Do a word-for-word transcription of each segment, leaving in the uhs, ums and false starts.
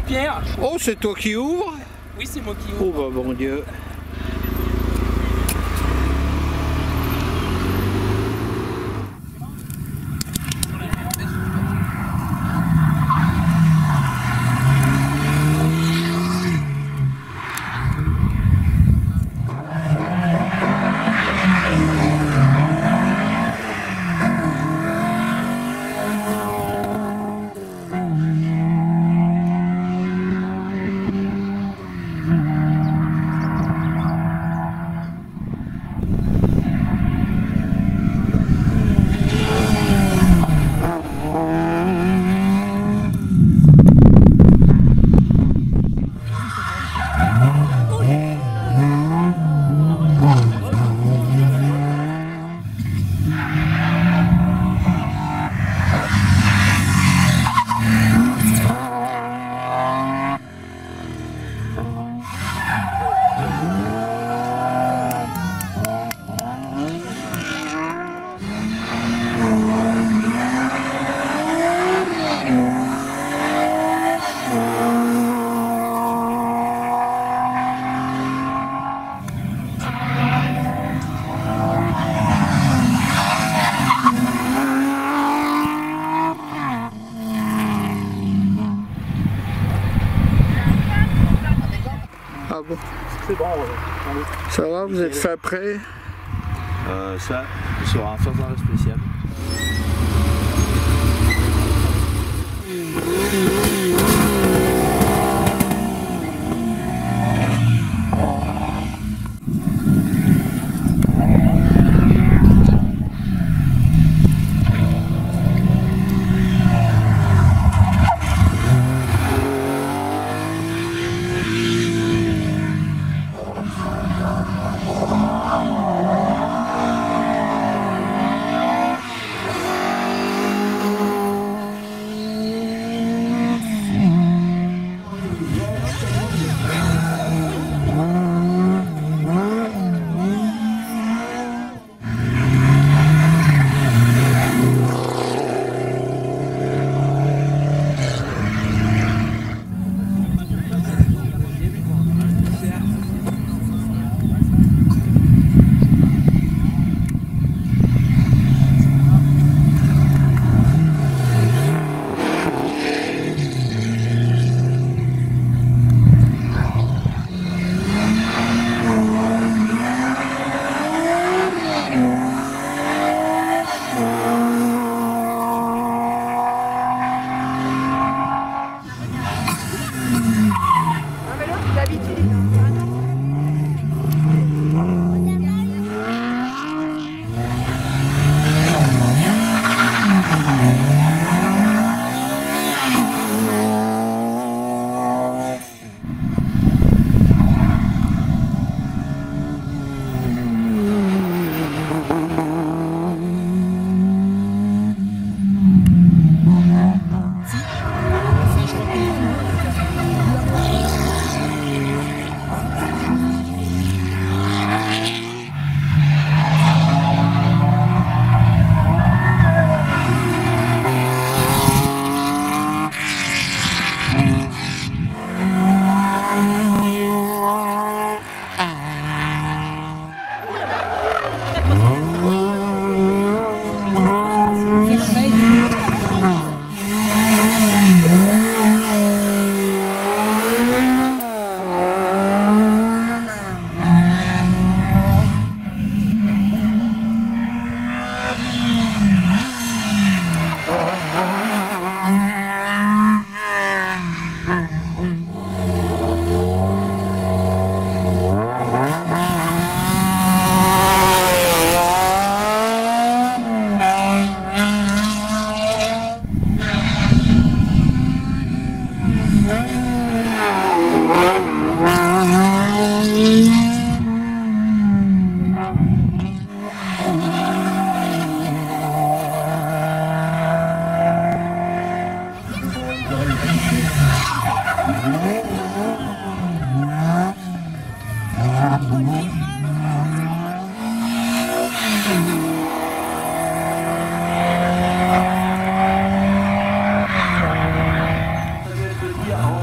Jean-Pierre. Oh, c'est toi qui ouvre? Oui, c'est moi qui ouvre. Oh, bah, bon Dieu. C'est bon, ouais. Ça va, vous êtes fin prêt? Euh, ça, sera un certain spécial.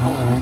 Oh.